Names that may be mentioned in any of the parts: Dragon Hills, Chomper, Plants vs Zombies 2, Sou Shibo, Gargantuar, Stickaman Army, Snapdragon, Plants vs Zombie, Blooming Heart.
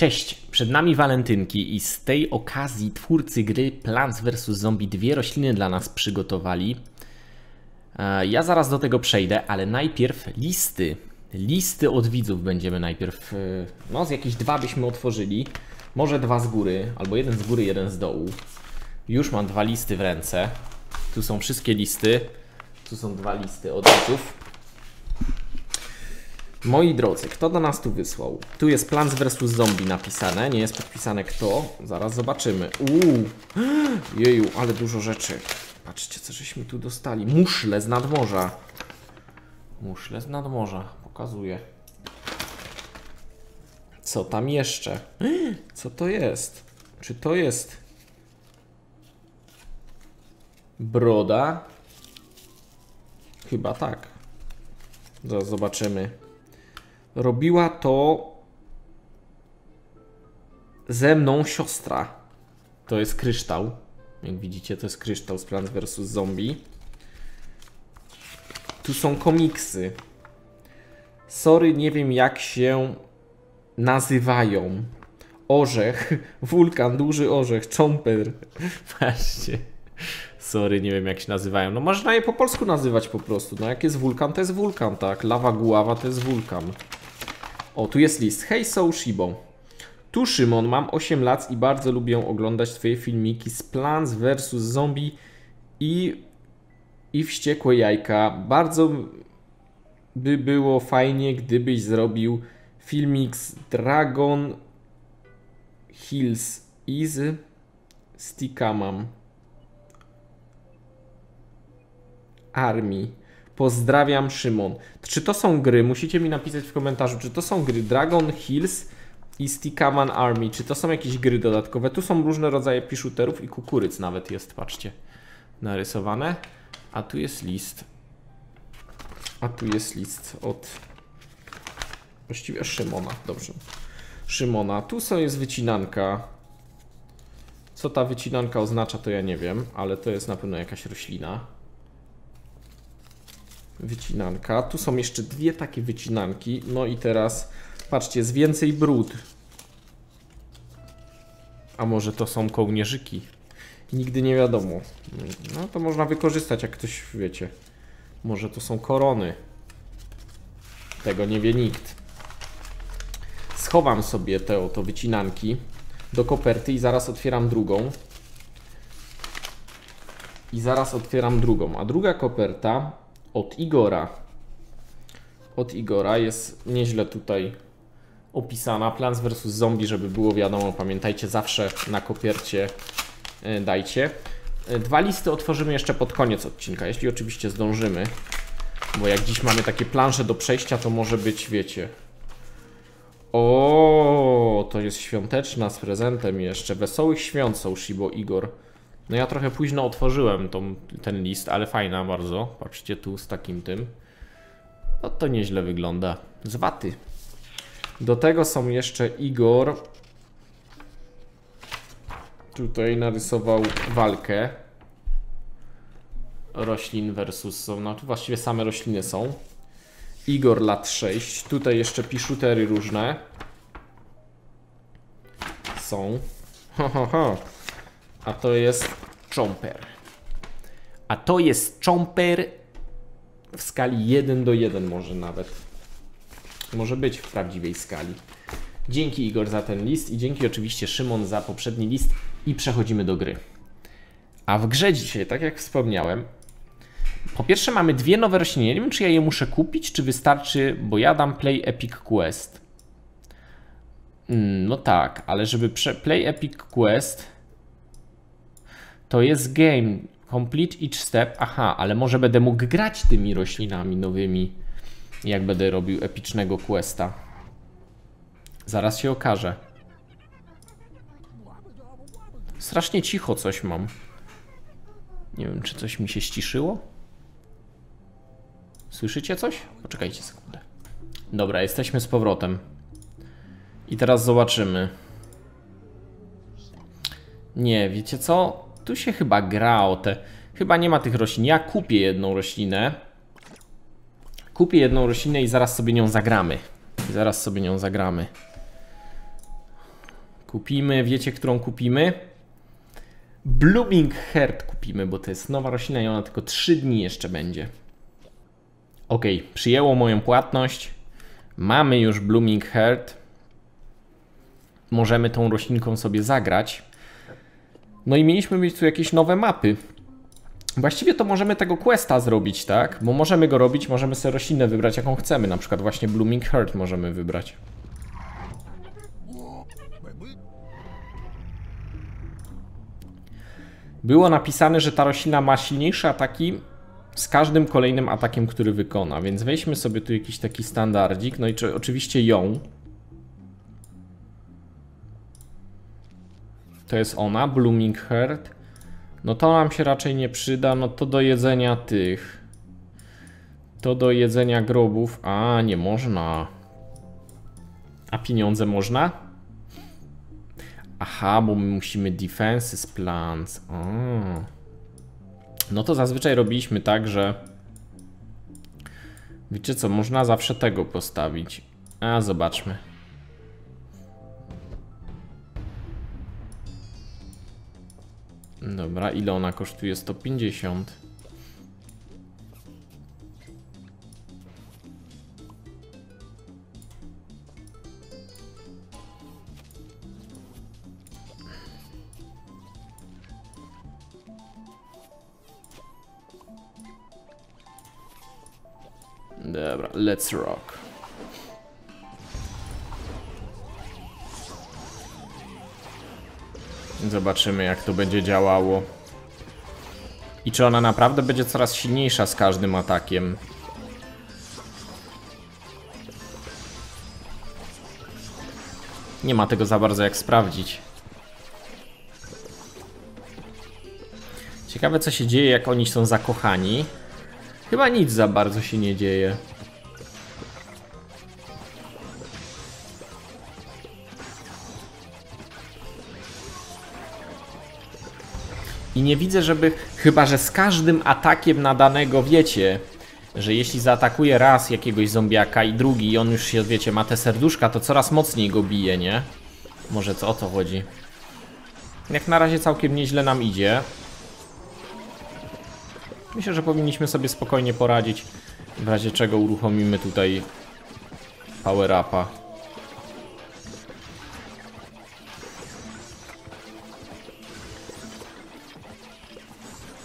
Cześć, przed nami walentynki i z tej okazji twórcy gry Plants vs Zombies 2 rośliny dla nas przygotowali. Ja zaraz do tego przejdę, ale najpierw listy. Listy od widzów będziemy najpierw, no z jakieś dwa byśmy otworzyli. Może dwa z góry, albo jeden z góry, jeden z dołu. Już mam dwa listy w ręce. Tu są wszystkie listy. Tu są dwa listy od widzów. Moi drodzy, kto do nas tu wysłał? Tu jest Plants vs Zombie napisane, nie jest podpisane kto. Zaraz zobaczymy. Jeju, ale dużo rzeczy. Patrzcie, co żeśmy tu dostali. Muszle z nadmorza. Muszle z nadmorza. Pokazuję. Co tam jeszcze? Co to jest? Czy to jest... broda? Chyba tak. Zaraz zobaczymy. Robiła to ze mną siostra. To jest kryształ. Jak widzicie, to jest kryształ z Plants vs Zombie. Tu są komiksy. Sorry, nie wiem jak się nazywają. Orzech, wulkan, duży orzech, Chomper. Patrzcie. Sorry, nie wiem jak się nazywają. No można je po polsku nazywać po prostu. No jak jest wulkan, tak? Lawa guława to jest wulkan. O, tu jest list. Hej, Sou Shibo. Tu Szymon, mam 8 lat i bardzo lubię oglądać twoje filmiki z Plants vs Zombie i wściekłe jajka. Bardzo by było fajnie, gdybyś zrobił filmik z Dragon Hills i z Stickaman Army. Pozdrawiam, Szymon. Czy to są gry? Musicie mi napisać w komentarzu, czy to są gry Dragon Hills i Stickaman Army. Czy to są jakieś gry dodatkowe? Tu są różne rodzaje piszuterów i kukuryc nawet jest, patrzcie, narysowane. A tu jest list. A tu jest list od... właściwie Szymona, dobrze. Szymona. Tu są jest wycinanka. Co ta wycinanka oznacza, to ja nie wiem, ale to jest na pewno jakaś roślina. Wycinanka. Tu są jeszcze dwie takie wycinanki. No i teraz, patrzcie, jest więcej brud. A może to są kołnierzyki? Nigdy nie wiadomo. No to można wykorzystać, jak ktoś, wiecie. Może to są korony. Tego nie wie nikt. Schowam sobie te oto wycinanki do koperty i zaraz otwieram drugą. I zaraz otwieram drugą. A druga koperta... od Igora. Od Igora jest nieźle tutaj opisana. Plants vs Zombie, żeby było wiadomo. Pamiętajcie, zawsze na kopiercie dajcie. Dwa listy otworzymy jeszcze pod koniec odcinka, jeśli oczywiście zdążymy. Bo jak dziś mamy takie plansze do przejścia, to może być, wiecie... O, to jest świąteczna z prezentem jeszcze. Wesołych świąt, Sou Shibo Igor. No ja trochę późno otworzyłem ten list, ale fajna bardzo. Patrzcie tu z takim tym. No to nieźle wygląda. Z waty. Do tego są jeszcze Igor. Tutaj narysował walkę. Roślin versus... no tu właściwie same rośliny są. Igor lat 6. Tutaj jeszcze piszutery różne. Są. Ho, ho, ho. A to jest Chomper. A to jest Chomper w skali 1:1 może nawet. Może być w prawdziwej skali. Dzięki Igor za ten list i dzięki oczywiście Szymon za poprzedni list i przechodzimy do gry. A w grze dzisiaj, tak jak wspomniałem, po pierwsze mamy dwie nowe rośliny. Nie wiem, czy ja je muszę kupić, czy wystarczy, bo ja dam Play Epic Quest. No tak, ale żeby Play Epic Quest... to jest game. Complete each step. Aha, ale może będę mógł grać tymi roślinami nowymi, jak będę robił epickiego questa. Zaraz się okaże. Strasznie cicho coś mam. Nie wiem, czy coś mi się ściszyło? Słyszycie coś? Poczekajcie sekundę. Dobra, jesteśmy z powrotem. I teraz zobaczymy. Nie, wiecie co? Tu się chyba gra o te... chyba nie ma tych roślin. Ja kupię jedną roślinę. Kupię jedną roślinę i zaraz sobie nią zagramy. Kupimy, wiecie, którą kupimy? Blooming Heart kupimy, bo to jest nowa roślina i ona tylko 3 dni jeszcze będzie. Ok, przyjęło moją płatność. Mamy już Blooming Heart. Możemy tą roślinką sobie zagrać. No i mieliśmy mieć tu jakieś nowe mapy. Właściwie to możemy tego questa zrobić, tak? Bo możemy go robić, możemy sobie roślinę wybrać, jaką chcemy. Na przykład właśnie Blooming Heart możemy wybrać. Było napisane, że ta roślina ma silniejsze ataki z każdym kolejnym atakiem, który wykona. Więc weźmy sobie tu jakiś taki standardzik. No i oczywiście ją. To jest ona, Blooming Heart. No to nam się raczej nie przyda. No to do jedzenia tych. To do jedzenia grobów. A, nie można. A pieniądze można? Aha, bo my musimy defenses plans. No to zazwyczaj robiliśmy tak, że... Wiecie co, można zawsze tego postawić. A, zobaczmy. Dobra, ile ona kosztuje? 150. Dobra, let's rock. Zobaczymy, jak to będzie działało. I czy ona naprawdę będzie coraz silniejsza z każdym atakiem. Nie ma tego za bardzo jak sprawdzić. Ciekawe, co się dzieje, jak oni są zakochani. Chyba nic za bardzo się nie dzieje. I nie widzę, żeby... Chyba, że z każdym atakiem na danego, wiecie, że jeśli zaatakuje raz jakiegoś zombiaka i drugi i on już się, wiecie, ma te serduszka, to coraz mocniej go bije, nie? Może o to chodzi. Jak na razie całkiem nieźle nam idzie. Myślę, że powinniśmy sobie spokojnie poradzić, w razie czego uruchomimy tutaj power upa.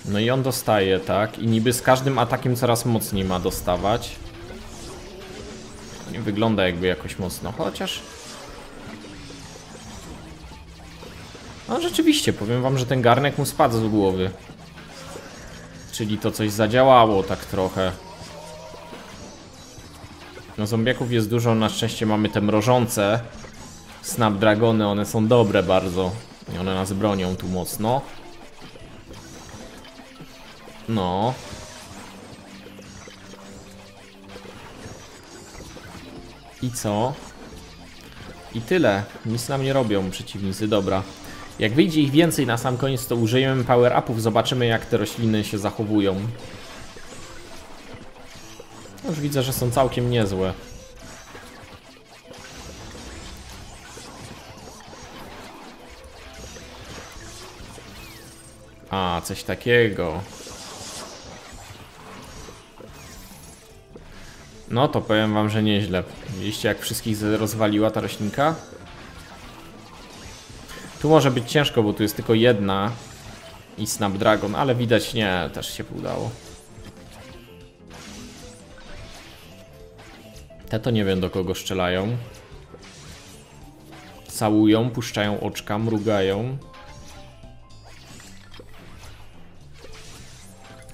No i on dostaje, tak? I niby z każdym atakiem coraz mocniej ma dostawać. Nie wygląda jakby jakoś mocno, chociaż... No rzeczywiście, powiem wam, że ten garnek mu spadł z głowy. Czyli to coś zadziałało tak trochę. No zombiaków jest dużo, na szczęście mamy te mrożące Snapdragony, one są dobre bardzo. I one nas bronią tu mocno. No. I co? I tyle. Nic nam nie robią przeciwnicy, dobra. Jak wyjdzie ich więcej na sam koniec, to użyjemy power-upów. Zobaczymy, jak te rośliny się zachowują. Już widzę, że są całkiem niezłe. A, coś takiego. No to powiem wam, że nieźle. Widzieliście, jak wszystkich rozwaliła ta roślinka? Tu może być ciężko, bo tu jest tylko jedna i Snapdragon, ale widać nie, też się udało. Te to nie wiem, do kogo strzelają. Całują, puszczają oczka, mrugają.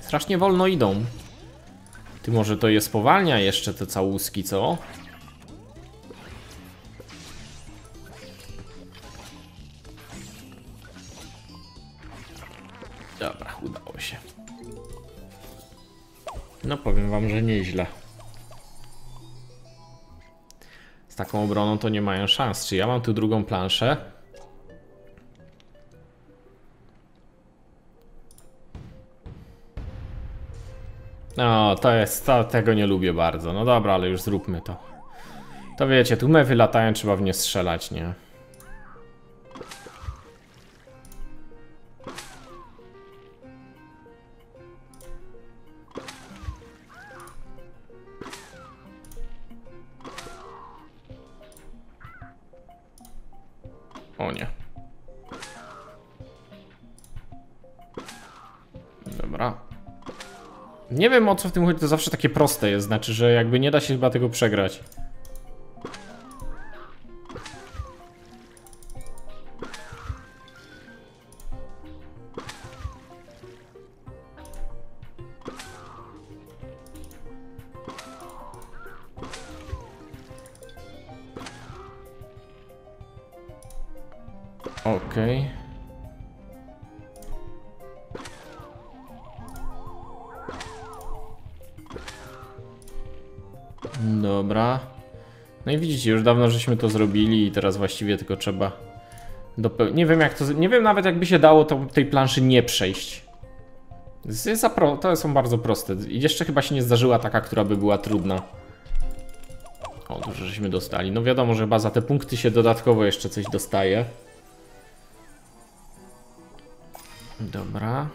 Strasznie wolno idą. Ty, może to je spowalnia jeszcze te całuski, co? Dobra, udało się. No powiem wam, że nieźle. Z taką obroną to nie mają szans. Czy ja mam tu drugą planszę? No, to jest... tego nie lubię bardzo. No dobra, ale już zróbmy to. To wiecie, tu mewy latają, trzeba w nie strzelać, nie? O nie. Dobra. Nie wiem, o co w tym chodzi, to zawsze takie proste jest, znaczy, że jakby nie da się chyba tego przegrać. Okej. Dobra. No i widzicie, już dawno żeśmy to zrobili i teraz właściwie tylko trzeba dopełnić. Nie wiem jak to... Nie wiem nawet jakby się dało to, tej planszy nie przejść. To są bardzo proste. I jeszcze chyba się nie zdarzyła taka, która by była trudna. O, dużo żeśmy dostali. No wiadomo, że chyba za te punkty się dodatkowo jeszcze coś dostaje. Dobra.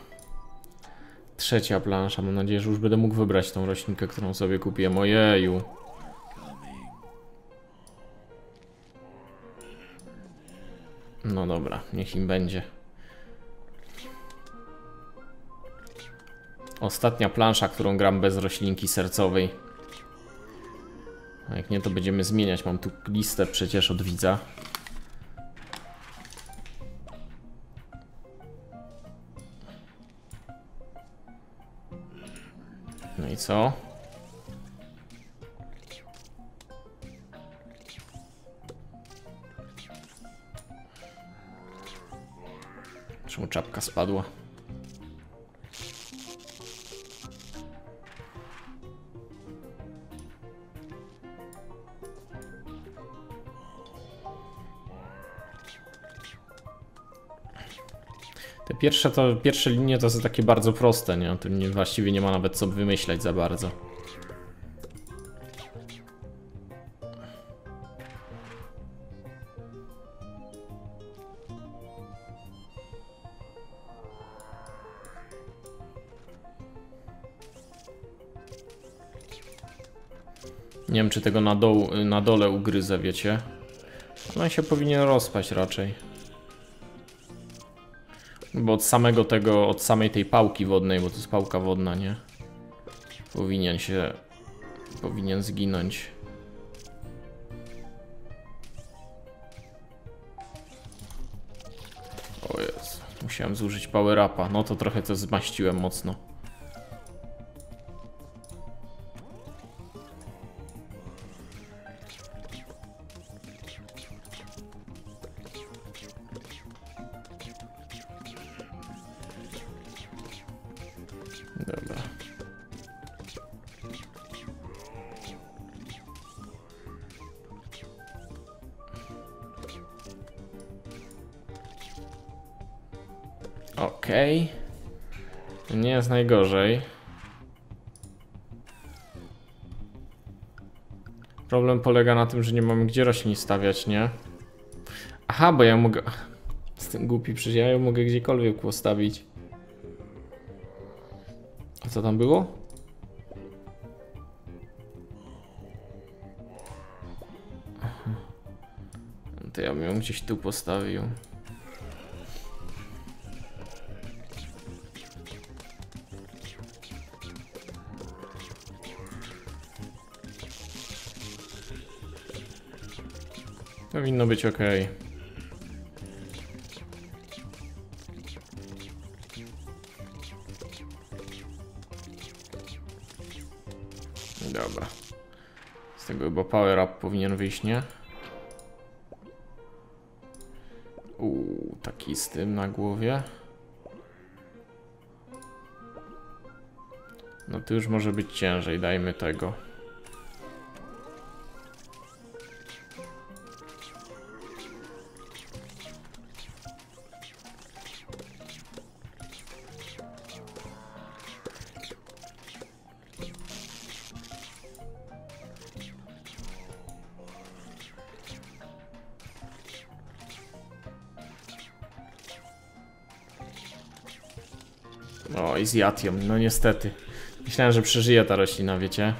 Trzecia plansza. Mam nadzieję, że już będę mógł wybrać tą roślinkę, którą sobie kupiłem. Ojeju. No dobra, niech im będzie. Ostatnia plansza, którą gram bez roślinki sercowej. A jak nie, to będziemy zmieniać. Mam tu listę przecież od widza. No i co? Czemu czapka spadła? Pierwsze linie to są takie bardzo proste, nie? O tym właściwie nie ma nawet co wymyślać za bardzo. Nie wiem, czy tego na dole ugryzę, wiecie? Ono się powinien rozpaść raczej. Bo od samej tej pałki wodnej, bo to jest pałka wodna, nie? Powinien zginąć. O Jezu, musiałem zużyć power upa. No to trochę to zmaściłem mocno. Okej. Nie jest najgorzej. Problem polega na tym, że nie mamy gdzie roślin stawiać, nie? Aha, bo ja mogę... Jestem głupi, przecież ja ją mogę gdziekolwiek postawić. A co tam było? To ja bym ją gdzieś tu postawił. Powinno być ok. Dobra. Z tego chyba power up powinien wyjść, nie? Taki z tym na głowie. No to już może być ciężej, dajmy tego. O, i zjadł ją, no niestety. Myślałem, że przeżyje ta roślina, wiecie?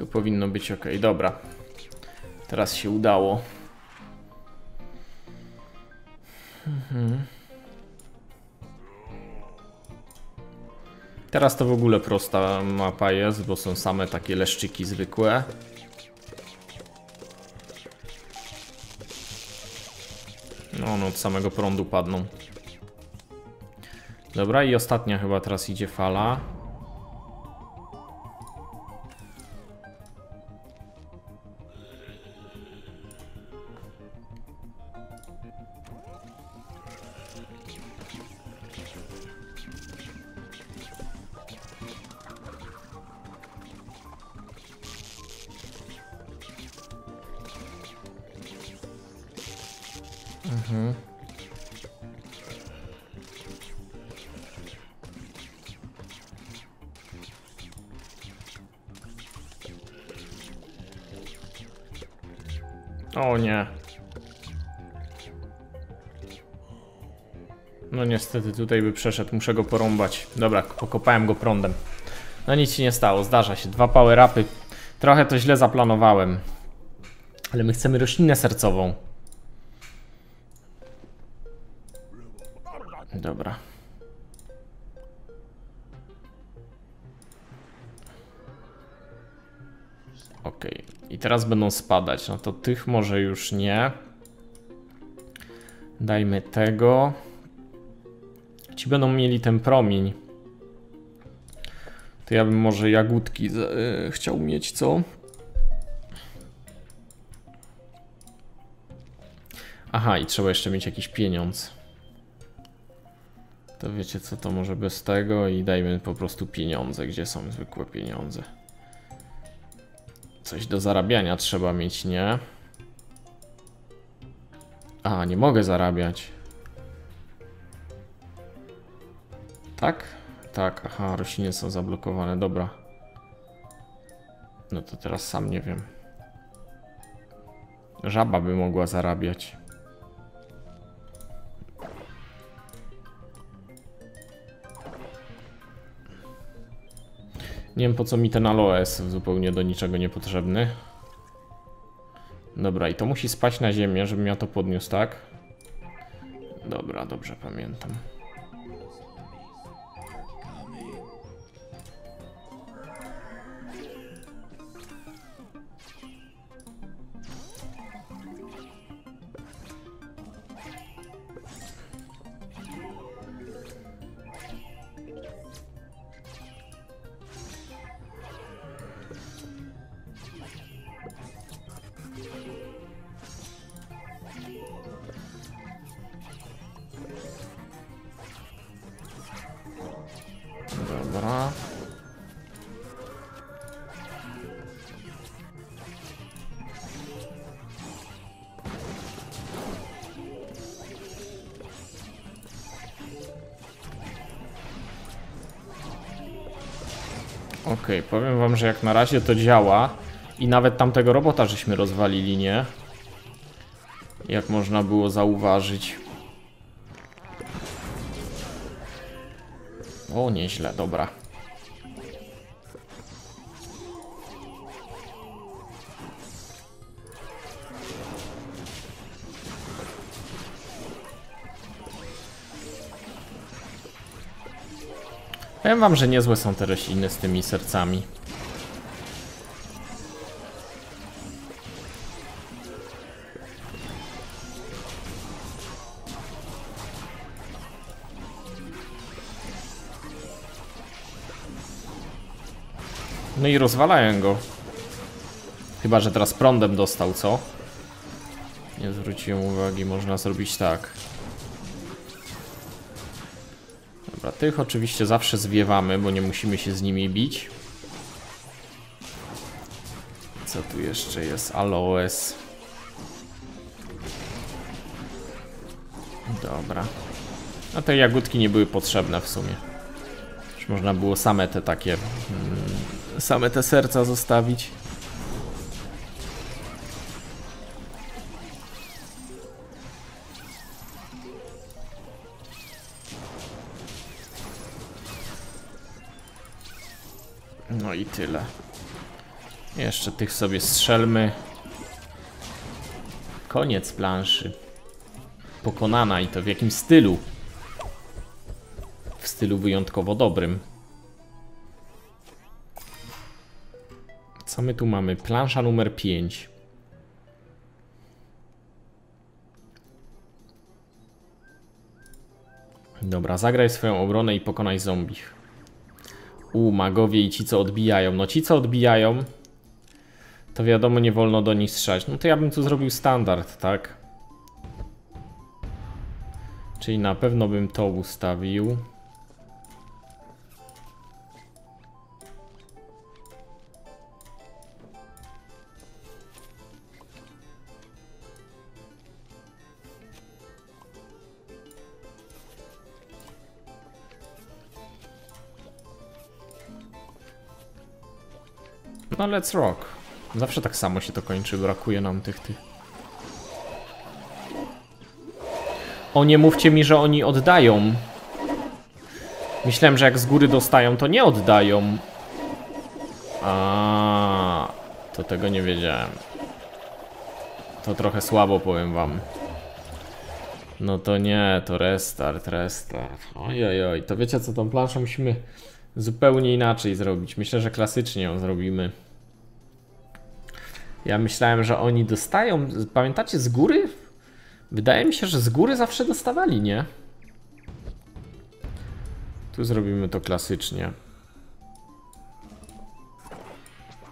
Tu powinno być ok, dobra. Teraz się udało. Teraz to w ogóle prosta mapa jest, bo są same takie leszczyki zwykłe. No one od samego prądu padną. Dobra i ostatnia chyba teraz idzie fala. O nie. No niestety tutaj by przeszedł, muszę go porąbać. Dobra, pokopałem go prądem. No nic się nie stało, zdarza się. Dwa power upy. Trochę to źle zaplanowałem. Ale my chcemy roślinę sercową. Dobra. Okej. I teraz będą spadać. No to tych może już nie. Dajmy tego. Ci będą mieli ten promień. To ja bym może jagódki chciał mieć, co? Aha, i trzeba jeszcze mieć jakiś pieniądz. To wiecie co, to może bez tego i dajmy po prostu pieniądze, gdzie są zwykłe pieniądze. Coś do zarabiania trzeba mieć, nie? A, nie mogę zarabiać. Tak? Tak, aha, rośliny są zablokowane, dobra. No to teraz sam nie wiem. Żaba by mogła zarabiać. Nie wiem po co mi ten aloes, zupełnie do niczego niepotrzebny. Dobra, i to musi spaść na ziemię, żebym ja to podniósł, tak? Dobra, dobrze pamiętam. Okej, powiem wam, że jak na razie to działa i nawet tamtego robota żeśmy rozwalili, nie? Jak można było zauważyć. O, nieźle, dobra. Powiem wam, że niezłe są te rośliny z tymi sercami. No i rozwalają go. Chyba że teraz prądem dostał, co? Nie zwróciłem uwagi, można zrobić tak. Dobra, tych oczywiście zawsze zwiewamy, bo nie musimy się z nimi bić. Co tu jeszcze jest? Aloes. Dobra. A te jagódki nie były potrzebne w sumie. Już można było same te takie... same te serca zostawić. No i tyle. Jeszcze tych sobie strzelmy. Koniec planszy. Pokonana, i to w jakim stylu? W stylu wyjątkowo dobrym. Co my tu mamy? Plansza numer 5. Dobra, zagraj swoją obronę i pokonaj zombich. Magowie i ci co odbijają. No ci co odbijają, to wiadomo, nie wolno do nich strzelać. No to ja bym tu zrobił standard, tak? Czyli na pewno bym to ustawił. No let's rock. Zawsze tak samo się to kończy, brakuje nam tych. O, nie mówcie mi, że oni oddają. Myślałem, że jak z góry dostają, to nie oddają. A, to tego nie wiedziałem. To trochę słabo, powiem wam. No to nie, to restart. Ojojoj, to wiecie co, tą planszę musimy zupełnie inaczej zrobić. Myślę, że klasycznie ją zrobimy. Ja myślałem, że oni dostają. Pamiętacie z góry? Wydaje mi się, że z góry zawsze dostawali, nie? Tu zrobimy to klasycznie.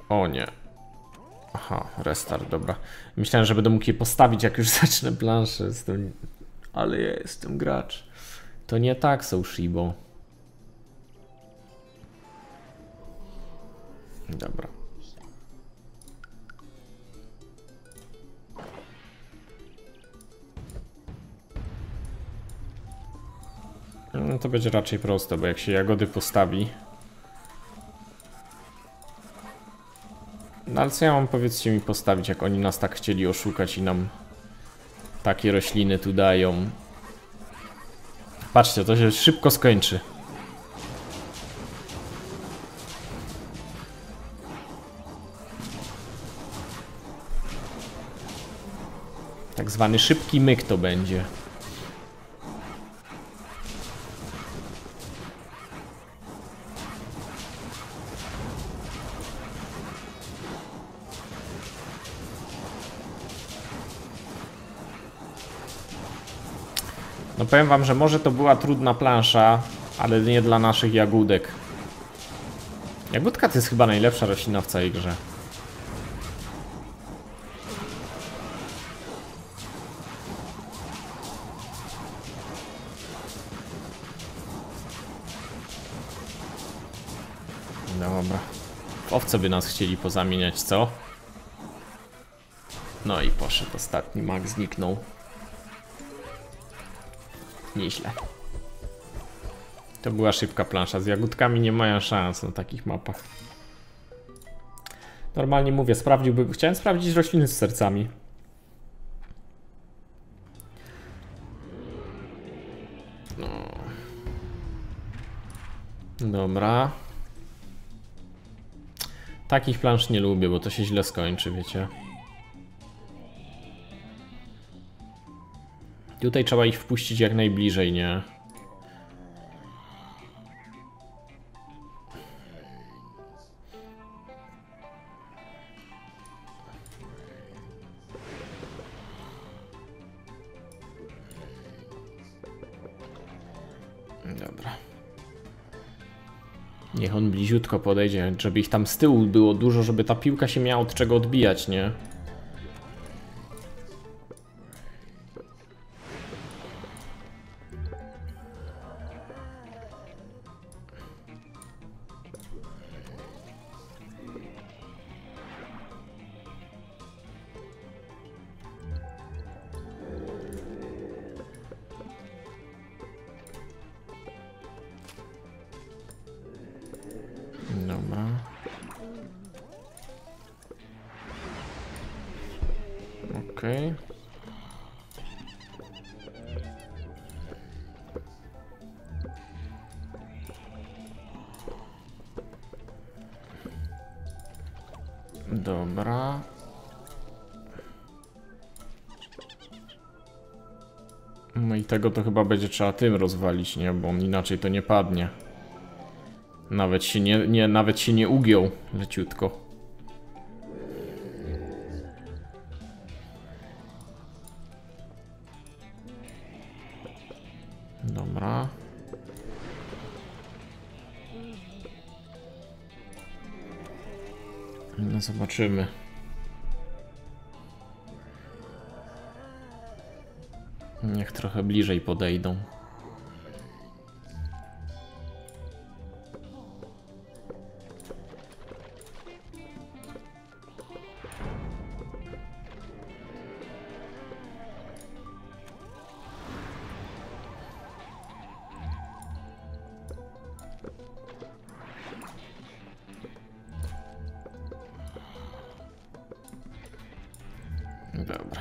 O nie. Aha, restart, dobra. Myślałem, że będę mógł je postawić, jak już zacznę planszę z tym. Ale ja jestem gracz. To nie tak, Sou Shibo. Dobra. No to będzie raczej proste, bo jak się jagody postawi. No ale co ja mam, powiedzcie mi, postawić, jak oni nas tak chcieli oszukać i nam takie rośliny tu dają. Patrzcie, to się szybko skończy. Tak zwany szybki myk to będzie. No powiem wam, że może to była trudna plansza, ale nie dla naszych jagódek. Jagódka to jest chyba najlepsza roślina w całej grze. Dobra. W owce by nas chcieli pozamieniać, co? No i poszedł ostatni mag, zniknął. Nieźle. To była szybka plansza. Z jagódkami nie mają szans na takich mapach. Normalnie mówię, sprawdziłbym. Chciałem sprawdzić rośliny z sercami. No. Dobra. Takich plansz nie lubię, bo to się źle skończy, wiecie. Tutaj trzeba ich wpuścić jak najbliżej, nie? Dobra. Niech on bliziutko podejdzie, żeby ich tam z tyłu było dużo, żeby ta piłka się miała od czego odbijać, nie? Dobra. No i tego to chyba będzie trzeba tym rozwalić, nie? Bo on inaczej to nie padnie. Nawet się nie ugiął leciutko. Dobra. No zobaczymy. Niech trochę bliżej podejdą. Dobra.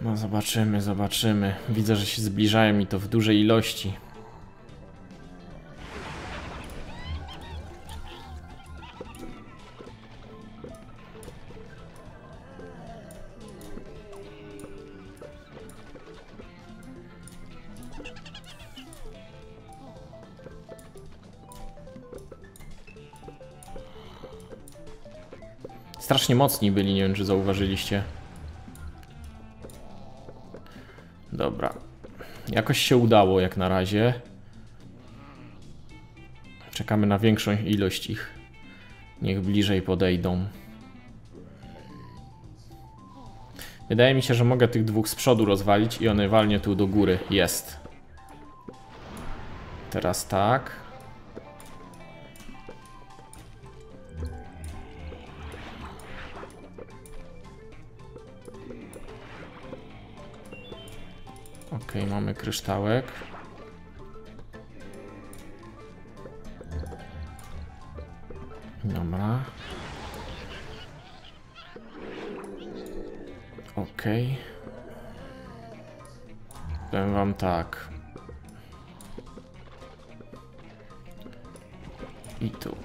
No zobaczymy, zobaczymy. Widzę, że się zbliżają i to w dużej ilości. Strasznie mocni byli, nie wiem czy zauważyliście. Dobra. Jakoś się udało jak na razie. Czekamy na większą ilość ich. Niech bliżej podejdą. Wydaje mi się, że mogę tych dwóch z przodu rozwalić i one walnie tu do góry. Jest. Teraz tak. Okej, mamy kryształek. Dobra. Okej. Powiem wam tak. I tu.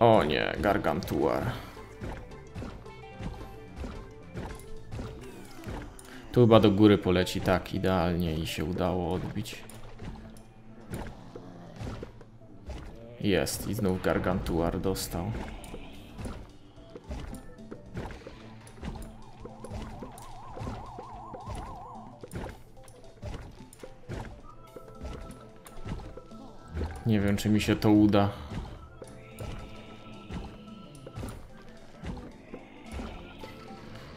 O nie, Gargantuar. Tu chyba do góry poleci, tak, idealnie i się udało odbić. Jest, i znów Gargantuar dostał. Nie wiem, czy mi się to uda.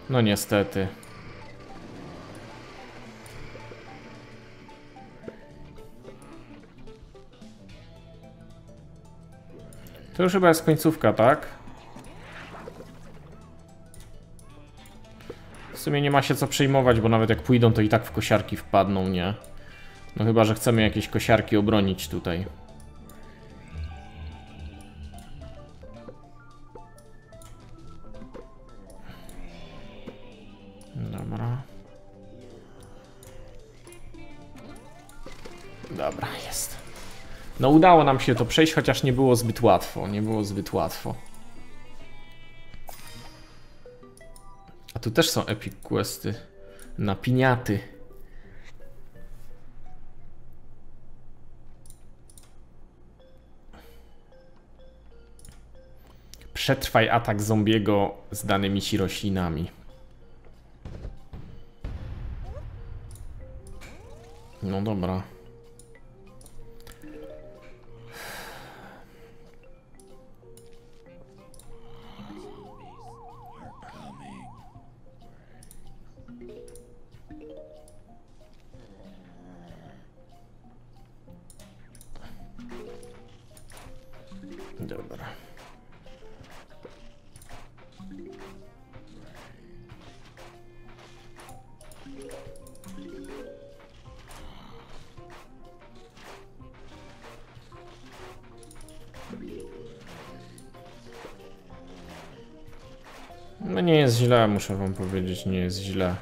No niestety. To już chyba jest końcówka, tak? W sumie nie ma się co przejmować, bo nawet jak pójdą, to i tak w kosiarki wpadną, nie? No chyba, że chcemy jakieś kosiarki obronić tutaj. Dobra. Dobra, jest. No udało nam się to przejść, chociaż nie było zbyt łatwo, nie było zbyt łatwo. A tu też są epic questy na piniaty. Przetrwaj atak zombiego z danymi ci roślinami. No dobra. Dobra. No nie jest źle, muszę wam powiedzieć, nie jest źle.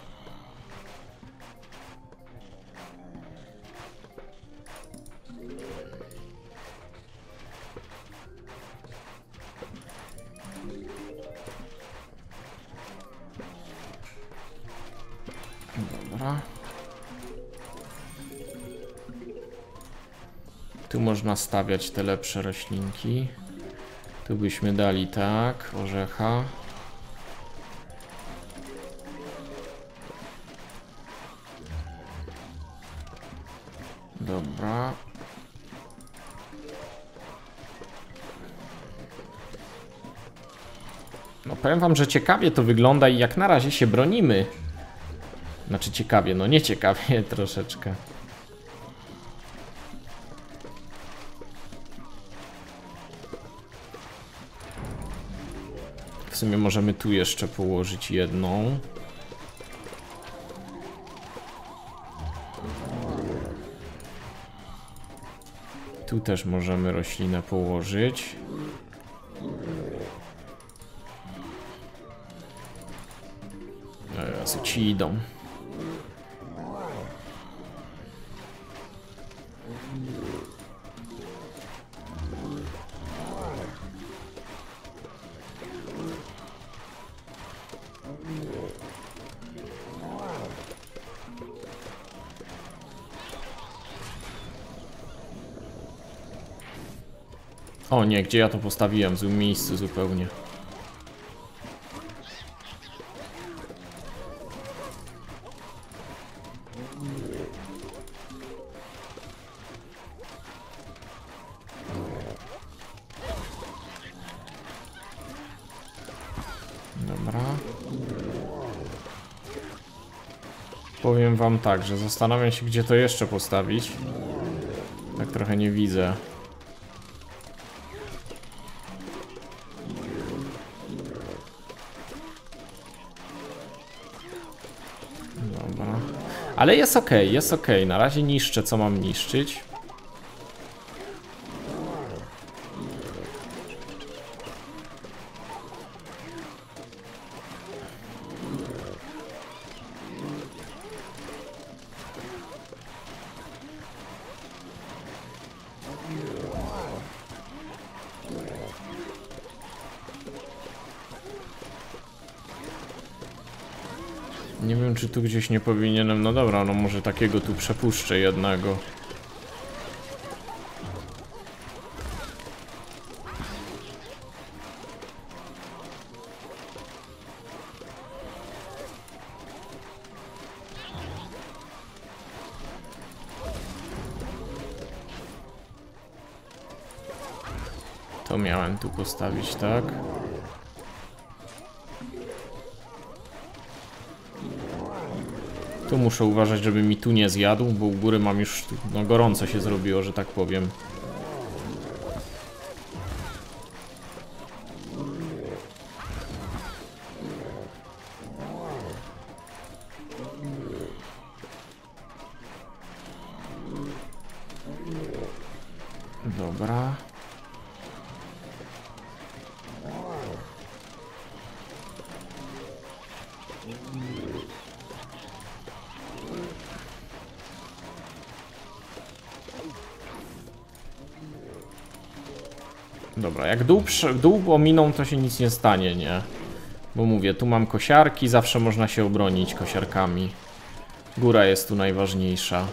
Tu można stawiać te lepsze roślinki. Tu byśmy dali tak, orzecha. Dobra. No powiem wam, że ciekawie to wygląda i jak na razie się bronimy. Znaczy ciekawie, no nie ciekawie troszeczkę. W sumie możemy tu jeszcze położyć jedną. Tu też możemy roślinę położyć. Teraz ci idą. O nie, gdzie ja to postawiłem? W złym miejscu zupełnie. Dobra. Powiem wam tak, że zastanawiam się, gdzie to jeszcze postawić. Tak trochę nie widzę. Ale jest ok, jest ok. Na razie niszczę, co mam niszczyć. Nie wiem, czy tu gdzieś nie powinienem, no dobra, no może takiego tu przepuszczę jednego. To miałem tu postawić, tak? Tu muszę uważać, żeby mi tu nie zjadł, bo u góry mam już, no, gorąco się zrobiło, że tak powiem. Dobra. Dobra, jak dół ominą, to się nic nie stanie, nie? Bo mówię, tu mam kosiarki, zawsze można się obronić kosiarkami. Góra jest tu najważniejsza.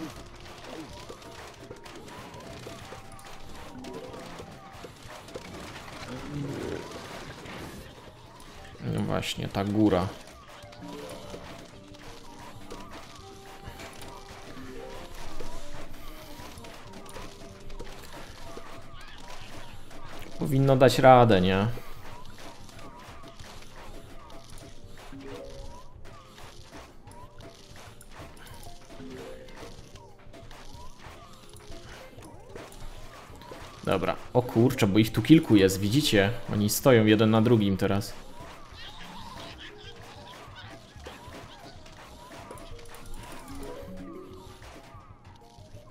No właśnie, ta góra. Powinno dać radę, nie? Dobra, o kurczę, bo ich tu kilku jest, widzicie? Oni stoją jeden na drugim teraz.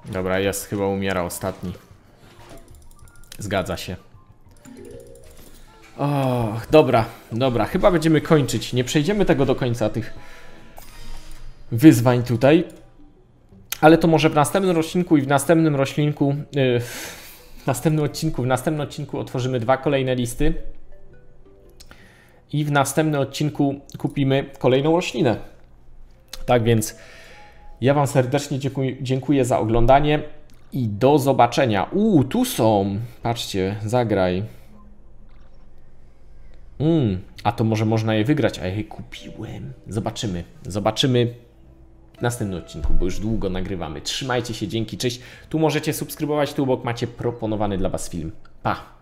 Dobra, jest, chyba umiera ostatni. Zgadza się. Och, dobra, dobra, chyba będziemy kończyć. Nie przejdziemy tego do końca, tych wyzwań tutaj. Ale to może w następnym odcinku i w następnym odcinku otworzymy dwa kolejne listy. I w następnym odcinku kupimy kolejną roślinę. Tak więc ja wam serdecznie dziękuję za oglądanie. I do zobaczenia. Tu są. Patrzcie, zagraj. A to może można je wygrać, a ja je kupiłem. Zobaczymy. Zobaczymy w następnym odcinku, bo już długo nagrywamy. Trzymajcie się, dzięki, cześć. Tu możecie subskrybować, tu obok macie proponowany dla Was film. Pa!